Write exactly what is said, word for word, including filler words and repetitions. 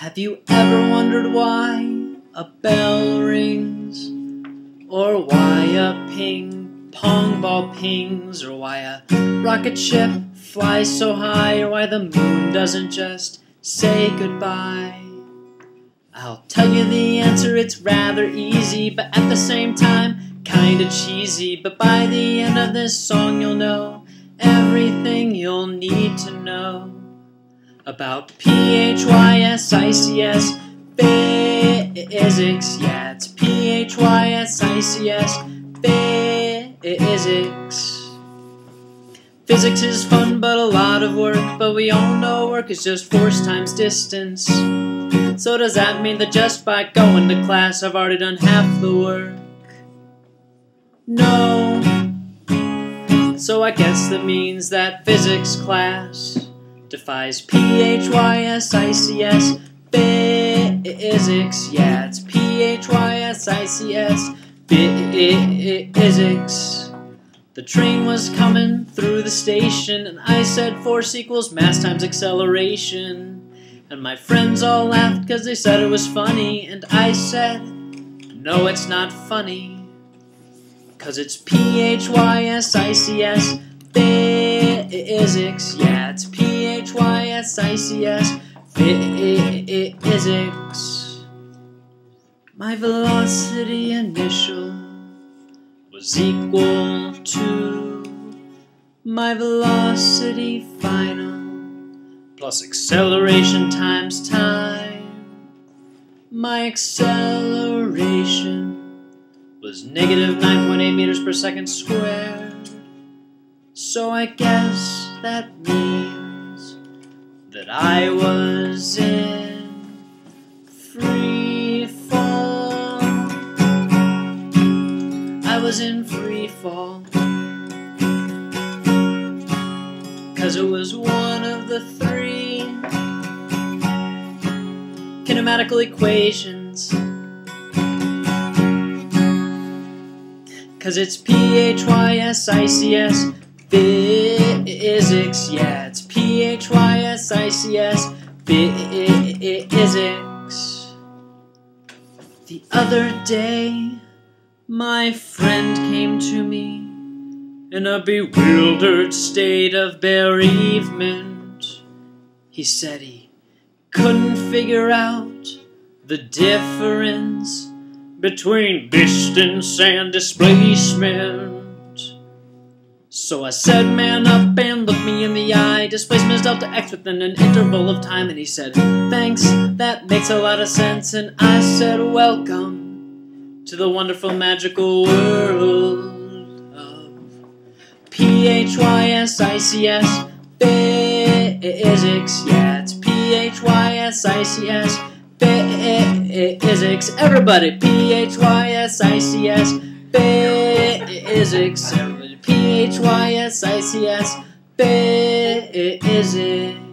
Have you ever wondered why a bell rings, or why a ping pong ball pings, or why a rocket ship flies so high, or why the moon doesn't just say goodbye? I'll tell you the answer, it's rather easy, but at the same time kinda cheesy. But by the end of this song you'll know everything you'll need to know about P H Y S I C S, physics. Yeah, it's P H Y S I C S, physics. Physics is fun but a lot of work, but we all know work is just force times distance. So does that mean that just by going to class I've already done half the work? No. So I guess that means that physics class defies P H Y S I C S, physics. Yeah, it's P H Y S I C S, physics. The train was coming through the station, and I said force equals mass times acceleration. And my friends all laughed cause they said it was funny, and I said, no, it's not funny, cause it's P H Y S I C S, physics. Yeah, it's P H Y S I C S, physics. My velocity initial was equal to my velocity final plus acceleration times time. My acceleration was negative nine point eight meters per second squared. So I guess that means that I was in free fall. I was in free fall, cause it was one of the three kinematical equations. Cause it's P H Y S I C S, physics. Yeah, it's P H Y S I C S, physics. The other day, my friend came to me in a bewildered state of bereavement. He said he couldn't figure out the difference between distance and displacement. So I said, man up and look me in the eye. Displacement is delta x within an interval of time. And he said, thanks, that makes a lot of sense. And I said, welcome to the wonderful magical world of P H Y S I C S, physics. Yeah, it's P H Y S I C S, physics. Everybody, P H Y S I C S, physics. P H Y S I C S, physics.